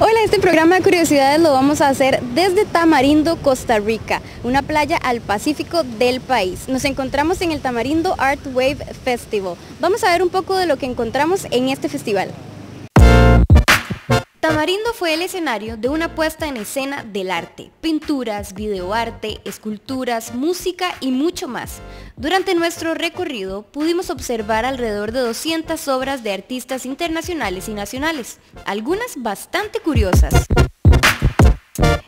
Hola, este programa de curiosidades lo vamos a hacer desde Tamarindo, Costa Rica, una playa al Pacífico del país. Nos encontramos en el Tamarindo Art Wave Festival. Vamos a ver un poco de lo que encontramos en este festival. Tamarindo fue el escenario de una puesta en escena del arte, pinturas, videoarte, esculturas, música y mucho más. Durante nuestro recorrido pudimos observar alrededor de 200 obras de artistas internacionales y nacionales, algunas bastante curiosas.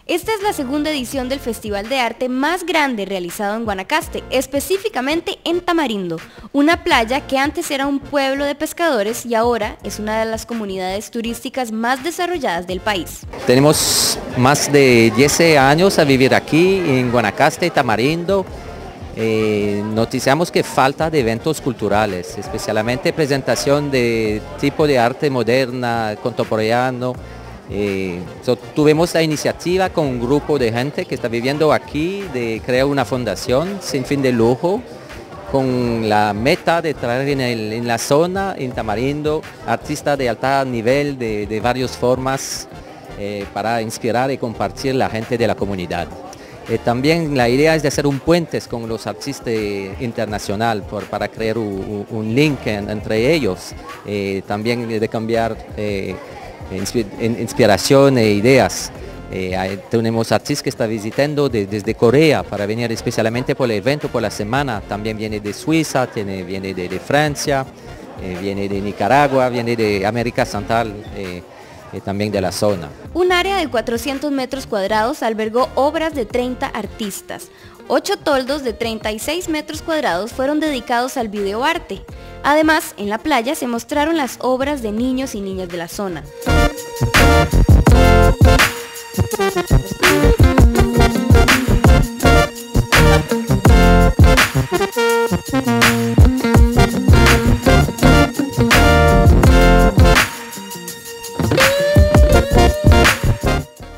Esta es la segunda edición del Festival de Arte más grande realizado en Guanacaste, específicamente en Tamarindo, una playa que antes era un pueblo de pescadores y ahora es una de las comunidades turísticas más desarrolladas del país. Tenemos más de 10 años a vivir aquí en Guanacaste, Tamarindo. Noticiamos que falta de eventos culturales, especialmente presentación de tipo de arte moderna, contemporáneo. Tuvimos la iniciativa con un grupo de gente que está viviendo aquí de crear una fundación sin fin de lujo con la meta de traer en la zona, en Tamarindo, artistas de alta nivel de varias formas para inspirar y compartir la gente de la comunidad. También la idea es de hacer un puente con los artistas internacionales para crear un link entre ellos, también de cambiar inspiración e ideas. Tenemos artistas que están visitando desde Corea para venir especialmente por el evento, por la semana. También viene de Suiza, viene de Francia, viene de Nicaragua, viene de América Central, también de la zona. Un área de 400 metros cuadrados albergó obras de 30 artistas. 8 toldos de 36 metros cuadrados fueron dedicados al videoarte. Además, en la playa se mostraron las obras de niños y niñas de la zona.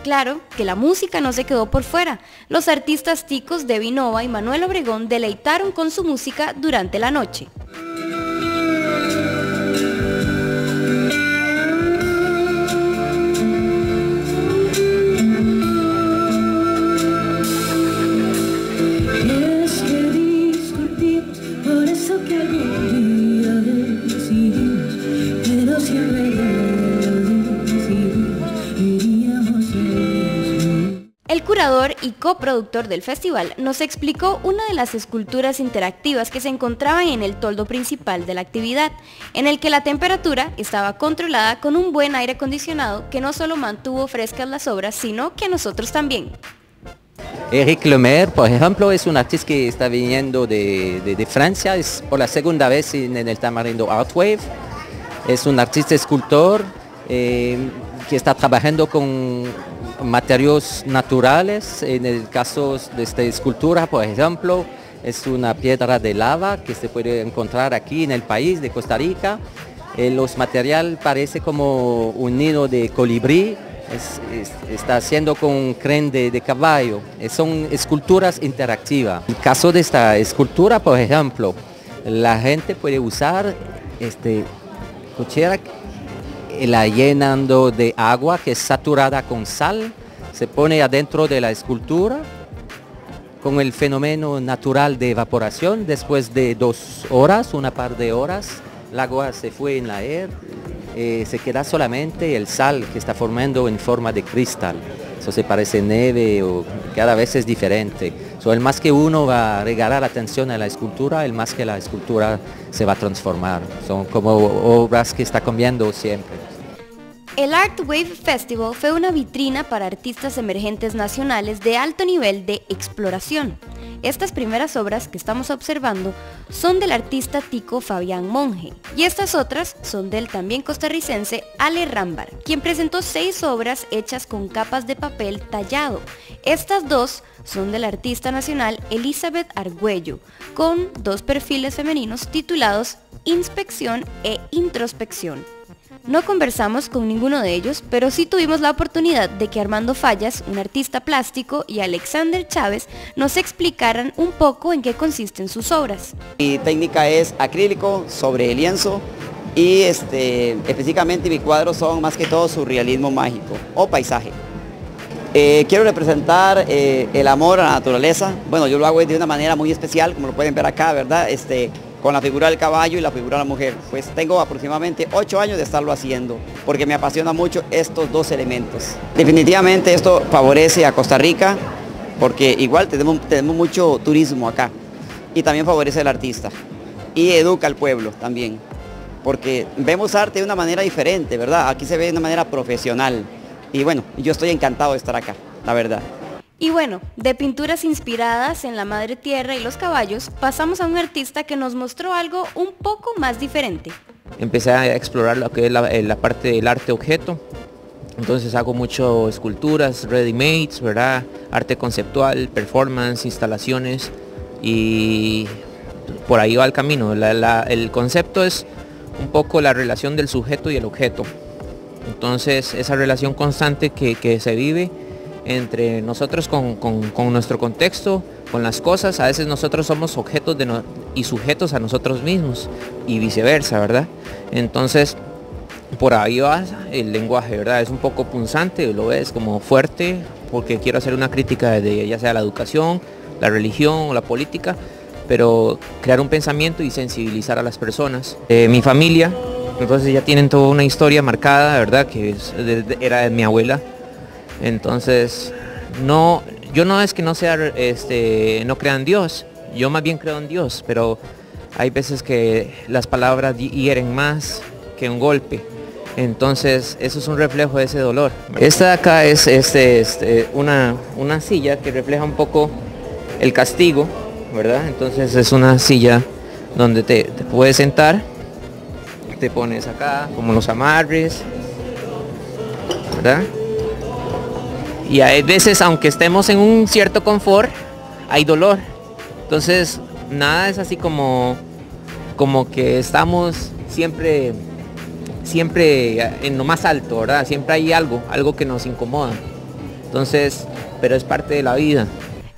Claro que la música no se quedó por fuera. Los artistas ticos Debi Nova y Manuel Obregón deleitaron con su música durante la noche. Y coproductor del festival, nos explicó una de las esculturas interactivas que se encontraban en el toldo principal de la actividad, en el que la temperatura estaba controlada con un buen aire acondicionado que no solo mantuvo frescas las obras, sino que a nosotros también. Eric Lemaire, por ejemplo, es un artista que está viniendo de Francia, es por la segunda vez en el Tamarindo Art Wave, es un artista escultor que está trabajando con materiales naturales. En el caso de esta escultura, por ejemplo, es una piedra de lava que se puede encontrar aquí en el país de Costa Rica. Los materiales parece como un nido de colibrí, está haciendo con crén de caballo. Son esculturas interactivas. En el caso de esta escultura, por ejemplo, la gente puede usar cochera la llenando de agua que es saturada con sal, se pone adentro de la escultura con el fenómeno natural de evaporación. Después de 2 horas, una par de horas, el agua se fue en la aire, se queda solamente el sal que está formando en forma de cristal. Eso se parece nieve o cada vez es diferente. El más que uno va a regalar atención a la escultura, el más que la escultura se va a transformar. Son como obras que está cambiando siempre. El Art Wave Festival fue una vitrina para artistas emergentes nacionales de alto nivel de exploración. Estas primeras obras que estamos observando son del artista tico Fabián Monje y estas otras son del también costarricense Ale Rambar, quien presentó 6 obras hechas con capas de papel tallado. Estas 2 son del artista nacional Elizabeth Argüello, con 2 perfiles femeninos titulados Inspección e Introspección. No conversamos con ninguno de ellos, pero sí tuvimos la oportunidad de que Armando Fallas, un artista plástico, y Alexander Chávez nos explicaran un poco en qué consisten sus obras. Mi técnica es acrílico sobre lienzo, y específicamente mis cuadros son más que todo surrealismo mágico o paisaje. Quiero representar el amor a la naturaleza. Bueno, yo lo hago de una manera muy especial, como lo pueden ver acá, ¿verdad? Con la figura del caballo y la figura de la mujer. Pues tengo aproximadamente 8 años de estarlo haciendo, porque me apasiona mucho estos dos elementos. Definitivamente esto favorece a Costa Rica, porque igual tenemos mucho turismo acá, y también favorece al artista, y educa al pueblo también, porque vemos arte de una manera diferente, ¿verdad? Aquí se ve de una manera profesional. Y bueno, yo estoy encantado de estar acá, la verdad. Y bueno, de pinturas inspiradas en la madre tierra y los caballos, pasamos a un artista que nos mostró algo un poco más diferente. Empecé a explorar lo que es la parte del arte objeto. Entonces hago mucho esculturas, ready-mades, ¿verdad? Arte conceptual, performance, instalaciones, y por ahí va el camino. El concepto es un poco la relación del sujeto y el objeto. Entonces esa relación constante que se vive entre nosotros con nuestro contexto, con las cosas. A veces nosotros somos objetos y sujetos a nosotros mismos y viceversa, ¿verdad? Entonces por ahí va el lenguaje, ¿verdad? Es un poco punzante, lo ves como fuerte, porque quiero hacer una crítica de ya sea la educación, la religión o la política, pero crear un pensamiento y sensibilizar a las personas. Mi familia, entonces ya tienen toda una historia marcada, ¿verdad? Que era de mi abuela. Entonces, yo no es que no sea, no crea en Dios. Yo más bien creo en Dios, pero hay veces que las palabras hieren más que un golpe. Entonces, eso es un reflejo de ese dolor. Esta de acá es una silla que refleja un poco el castigo, ¿verdad? Entonces, es una silla donde te puedes sentar. Te pones acá, como los amarres, ¿verdad? Y hay veces, aunque estemos en un cierto confort, hay dolor. Entonces, nada es así como que estamos siempre en lo más alto, ¿verdad? Siempre hay algo que nos incomoda. Entonces, pero es parte de la vida.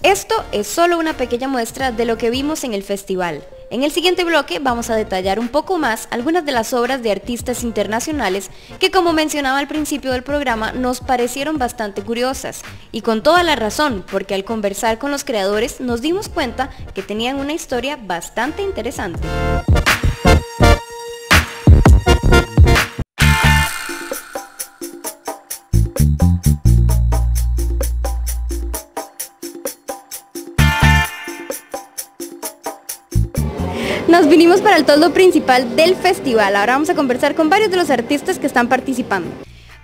Esto es solo una pequeña muestra de lo que vimos en el festival. En el siguiente bloque vamos a detallar un poco más algunas de las obras de artistas internacionales que, como mencionaba al principio del programa, nos parecieron bastante curiosas. Y con toda la razón, porque al conversar con los creadores nos dimos cuenta que tenían una historia bastante interesante. Nos vinimos para el toldo principal del festival. Ahora vamos a conversar con varios de los artistas que están participando.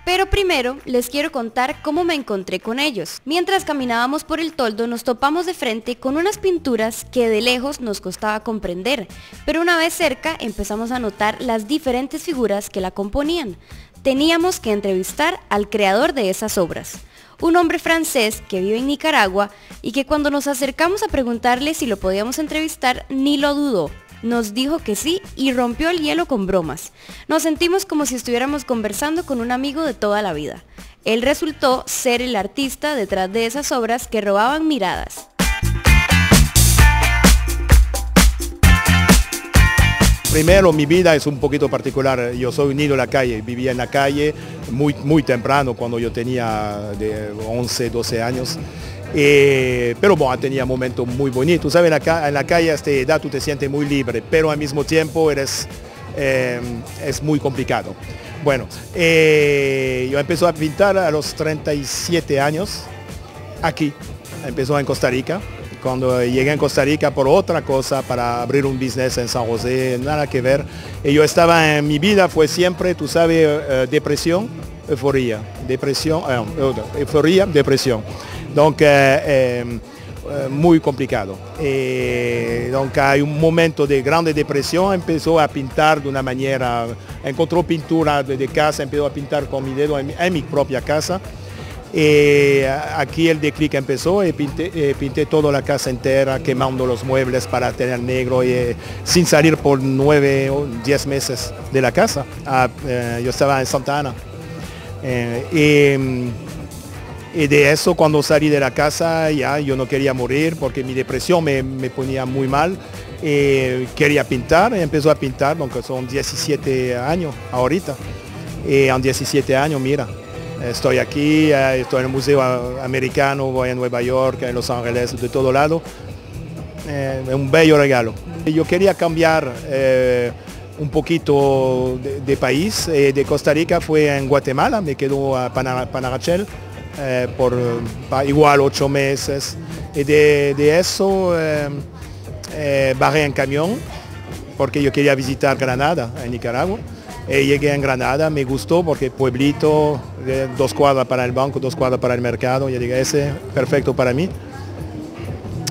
Pero primero les quiero contar cómo me encontré con ellos. Mientras caminábamos por el toldo nos topamos de frente con unas pinturas que de lejos nos costaba comprender, pero una vez cerca empezamos a notar las diferentes figuras que la componían. Teníamos que entrevistar al creador de esas obras, un hombre francés que vive en Nicaragua y que cuando nos acercamos a preguntarle si lo podíamos entrevistar ni lo dudó. Nos dijo que sí y rompió el hielo con bromas. Nos sentimos como si estuviéramos conversando con un amigo de toda la vida. Él resultó ser el artista detrás de esas obras que robaban miradas. Primero, mi vida es un poquito particular. Yo soy niño de la calle, vivía en la calle muy temprano, cuando yo tenía de 11, 12 años. Pero bueno, tenía momentos muy bonitos, ¿sabes? En la calle a esta edad tú te sientes muy libre, pero al mismo tiempo es muy complicado. Bueno, yo empecé a pintar a los 37 años, aquí, empezó en Costa Rica. Cuando llegué a Costa Rica por otra cosa, para abrir un business en San José, nada que ver. Y yo estaba en mi vida, fue siempre, tú sabes, depresión, euforia, depresión, euforia, depresión. Entonces, muy complicado. Entonces, hay un momento de grande depresión, empezó a pintar de una manera, encontró pintura de casa, empezó a pintar con mi dedo en mi propia casa. Aquí el declic empezó, pinté toda la casa entera, quemando los muebles para tener negro, y, sin salir por 9 o 10 meses de la casa. Yo estaba en Santa Ana. Y de eso, cuando salí de la casa, ya yo no quería morir porque mi depresión me ponía muy mal. Quería pintar y empezó a pintar, donc son 17 años ahorita. Y en 17 años, mira, estoy aquí, estoy en el Museo Americano, voy a Nueva York, en Los Ángeles, de todo lado. Es un bello regalo. Yo quería cambiar un poquito de país, de Costa Rica fue en Guatemala, me quedo a Panarachel por igual 8 meses. Y de eso bajé en camión porque yo quería visitar Granada, en Nicaragua. Y llegué en Granada, me gustó porque pueblito, 2 cuadras para el banco, 2 cuadras para el mercado, yo llegué, ese perfecto para mí.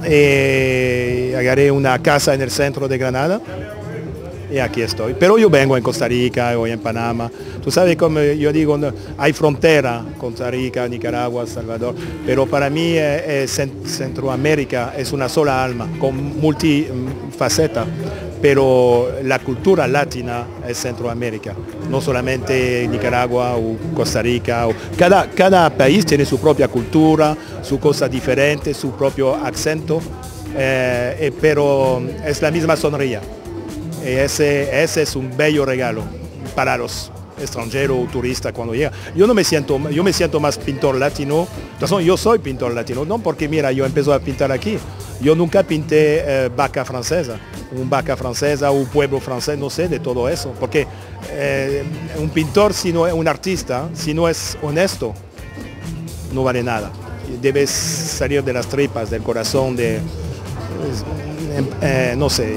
Agarré una casa en el centro de Granada y aquí estoy. Pero yo vengo en Costa Rica, voy en Panamá. Tú sabes, como yo digo, no, hay frontera, Costa Rica, Nicaragua, Salvador, pero para mí Centroamérica es una sola alma, con multifaceta, pero la cultura latina es Centroamérica, no solamente Nicaragua o Costa Rica. Cada país tiene su propia cultura, su cosa diferente, su propio acento, pero es la misma sonrisa. Y ese es un bello regalo para los extranjeros o turistas cuando llegan. Yo me siento más pintor latino. Entonces, yo soy pintor latino, no porque mira, yo empecé a pintar aquí. Yo nunca pinté vaca francesa o pueblo francés, no sé de todo eso. Porque un pintor, si no es un artista, si no es honesto, no vale nada. Debes salir de las tripas, del corazón, de... no sé,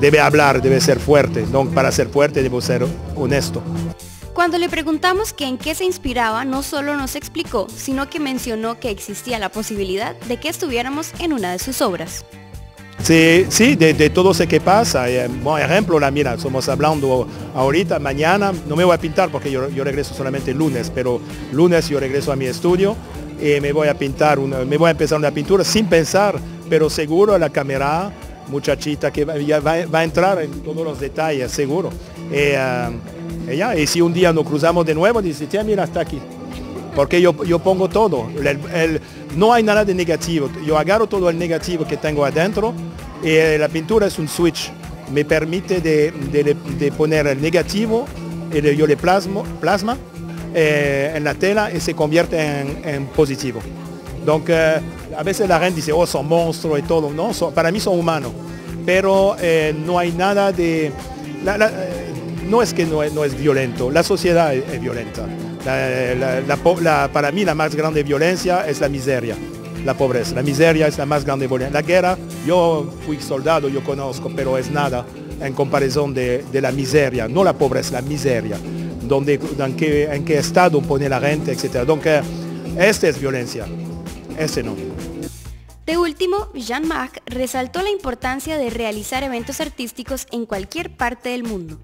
debe hablar, debe ser fuerte, ¿no? Para ser fuerte debo ser honesto. Cuando le preguntamos que en qué se inspiraba, no solo nos explicó, sino que mencionó que existía la posibilidad de que estuviéramos en una de sus obras. Sí, de todo sé qué pasa. Por ejemplo, mira, estamos hablando ahorita, mañana, no me voy a pintar porque yo regreso solamente el lunes, pero lunes yo regreso a mi estudio y me voy a pintar, me voy a empezar una pintura sin pensar, pero seguro la cámara, muchachita que va a entrar en todos los detalles, seguro. Y si un día nos cruzamos de nuevo, dice, tía, mira, está aquí. Porque yo pongo todo. No hay nada de negativo. Yo agarro todo el negativo que tengo adentro y la pintura es un switch. Me permite de poner el negativo y yo le plasma en la tela y se convierte en positivo. Donc, a veces la gente dice, oh, son monstruos y todo. No, para mí son humanos. Pero no hay nada de... no es que no es violento, la sociedad es violenta. Para mí la más grande violencia es la miseria, la pobreza. La miseria es la más grande violencia. La guerra, yo fui soldado, yo conozco, pero es nada en comparación de la miseria. No la pobreza, la miseria. En qué estado pone la gente, etc. Donc, esta es violencia. Ese no. De último, Jean-Marc resaltó la importancia de realizar eventos artísticos en cualquier parte del mundo.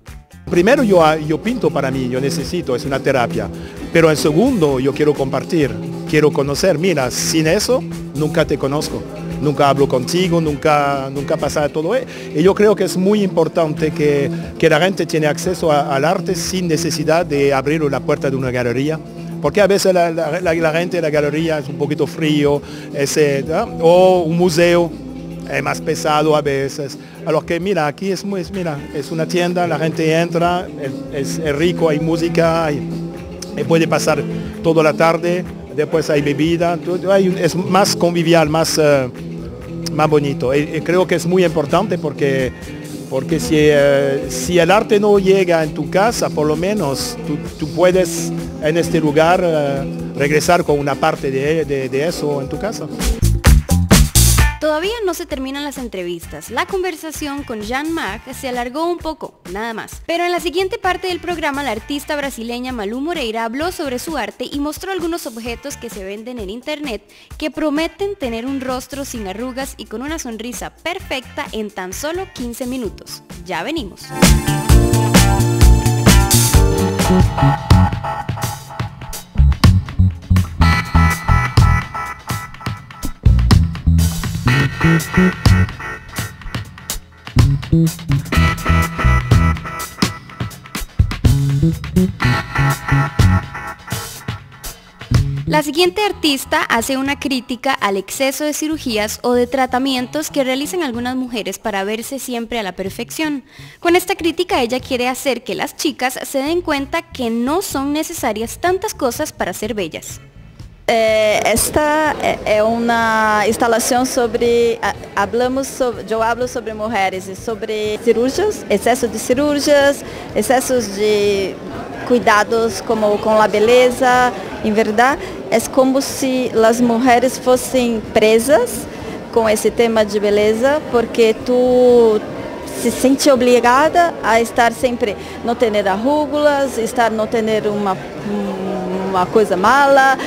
Primero, yo pinto para mí, yo necesito, es una terapia. Pero en segundo, yo quiero compartir, quiero conocer. Mira, sin eso, nunca te conozco, nunca hablo contigo, nunca pasa todo eso. Y yo creo que es muy importante que la gente tiene acceso al arte sin necesidad de abrir la puerta de una galería. Porque a veces la gente de la galería es un poquito frío, o un museo es más pesado a veces. A lo que mira, aquí es una tienda, la gente entra, es rico, hay música, puede pasar toda la tarde, después hay bebida, es más convivial, más bonito. Y creo que es muy importante porque si el arte no llega en tu casa, por lo menos tú puedes en este lugar regresar con una parte de eso en tu casa. Todavía no se terminan las entrevistas. La conversación con Jean-Marc se alargó un poco, nada más. Pero en la siguiente parte del programa, la artista brasileña Malú Moreira habló sobre su arte y mostró algunos objetos que se venden en internet que prometen tener un rostro sin arrugas y con una sonrisa perfecta en tan solo 15 minutos. Ya venimos. La siguiente artista hace una crítica al exceso de cirugías o de tratamientos que realizan algunas mujeres para verse siempre a la perfección. Con esta crítica ella quiere hacer que las chicas se den cuenta que no son necesarias tantas cosas para ser bellas. Esta é uma instalação sobre, eu falo sobre mulheres e sobre cirurgias, excesso de cirurgias, excessos de cuidados como com a beleza, em verdade, é como se as mulheres fossem presas com esse tema de beleza, porque tu se sente obrigada a estar sempre, não ter arrugas, estar não ter uma coisa mala,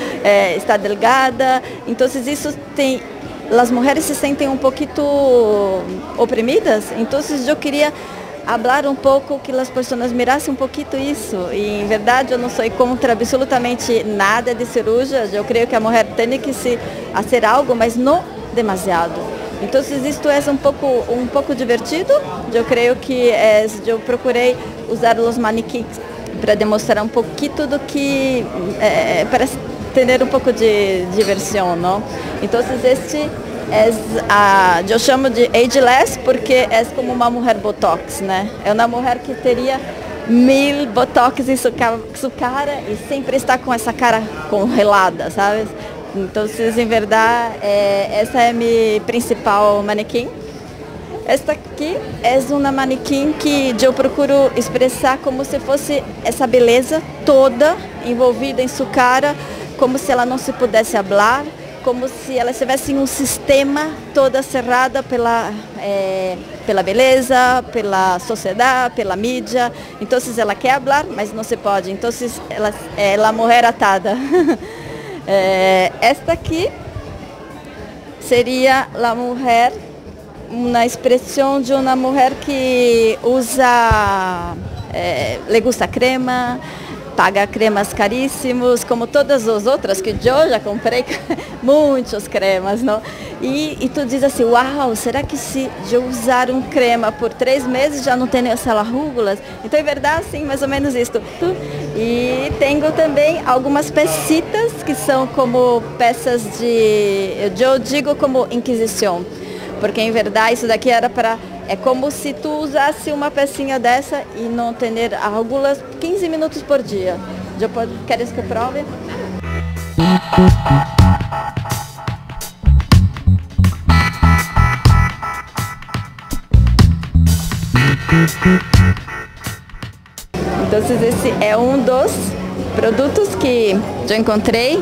está delgada, então isso tem, as mulheres se sentem pouquinho oprimidas, então eu queria falar pouco que as pessoas mirassem pouquinho isso, e em verdade eu não sou contra absolutamente nada de cirurgia, eu creio que a mulher tem que se fazer algo, mas não demasiado. Então isto é pouco divertido, eu creio que eu procurei usar os manequins para demonstrar pouquinho do que, para ter pouco de diversão, não? Então este é a, eu chamo de ageless porque é como uma mulher botox, né? É uma mulher que teria 1000 botox em sua cara e sempre está com essa cara congelada, sabe? Então, em verdade, essa é minha principal manequim. Esta aqui é uma manequim que eu procuro expressar como se fosse essa beleza toda envolvida em sua cara, como se ela não se pudesse falar, como se ela estivesse em sistema toda cerrada pela beleza, pela sociedade, pela mídia. Então, ela quer falar, mas não se pode. Então, ela é mulher atada. Esta aqui seria a mulher, uma expressão de uma mulher que usa, le gusta crema, paga cremas caríssimos, como todas as outras que eu já comprei, muitos cremas, não? E tu diz assim, uau, será que se eu usar crema por 3 meses já não tenho essas arrugas? Então é verdade, sim, mais ou menos isto. E tenho também algumas peças que são como peças de, eu digo como Inquisição, porque em verdade isso daqui era para, é como se tu usasse uma pecinha dessa e não ter arrugas 15 minutos por dia. Queres que eu prove? Então esse é dos produtos que eu encontrei.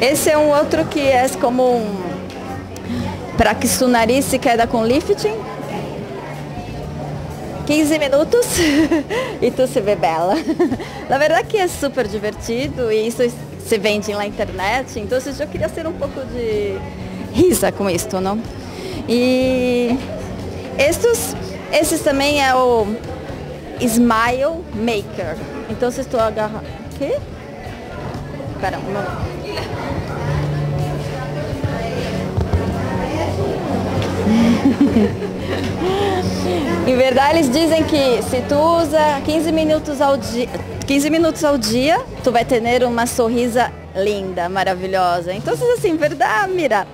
Esse é outro que é como para que seu nariz se queda com lifting. 15 minutos e tu se vê bela. Na verdade que é super divertido e isso se vende na internet. Então eu queria ser pouco de risa com isto, não? E esses também é o Smile Maker. Então se tu agarra aqui. Espera, um momento. Em verdade, eles dizem que se tu usa 15 minutos ao dia, tu vai ter uma sorrisa linda, maravilhosa. Então, em verdade, mira,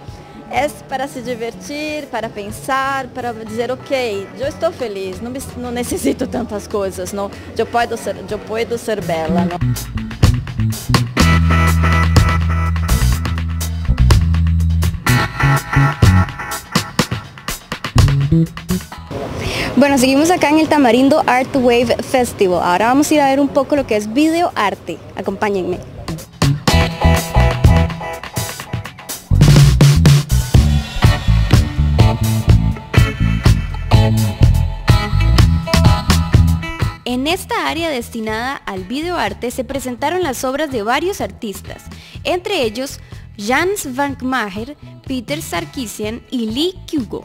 é para se divertir, para pensar, para dizer, ok, eu estou feliz, não necessito tantas coisas, não, eu posso ser bela. Não? Bueno, seguimos acá en el Tamarindo Art Wave Festival. Ahora vamos a ir a ver poco lo que es videoarte. Acompáñenme. En esta área destinada al videoarte se presentaron las obras de varios artistas, entre ellos Jan Svankmajer, Peter Sarkisian y Lee Kugel.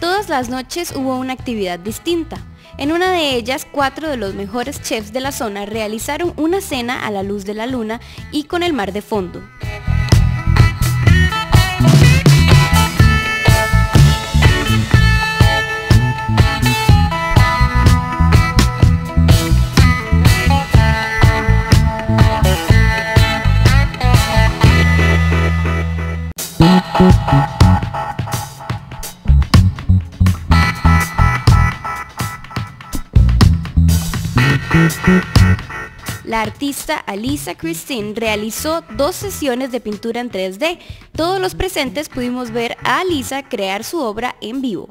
Todas las noches hubo una actividad distinta. En una de ellas, 4 de los mejores chefs de la zona realizaron una cena a la luz de la luna y con el mar de fondo. La artista Alisa Christine realizó 2 sesiones de pintura en 3D. Todos los presentes pudimos ver a Alisa crear su obra en vivo.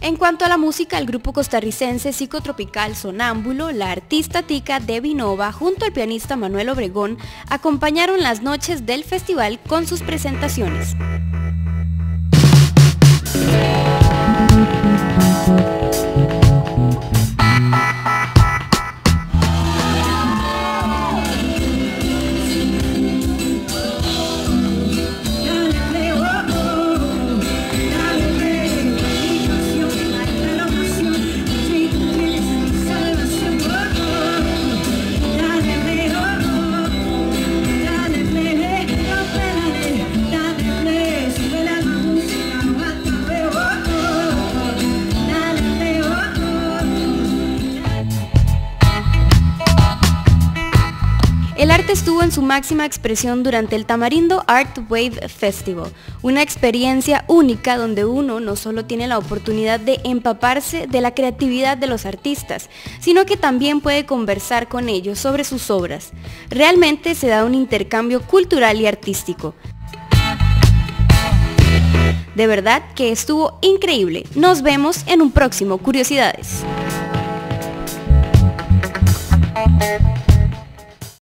En cuanto a la música, el grupo costarricense Psicotropical Sonámbulo, la artista tica Debi Nova junto al pianista Manuel Obregón acompañaron las noches del festival con sus presentaciones. El arte estuvo en su máxima expresión durante el Tamarindo Art Wave Festival, una experiencia única donde uno no solo tiene la oportunidad de empaparse de la creatividad de los artistas, sino que también puede conversar con ellos sobre sus obras. Realmente se da un intercambio cultural y artístico. De verdad que estuvo increíble. Nos vemos en un próximo Curiosidades.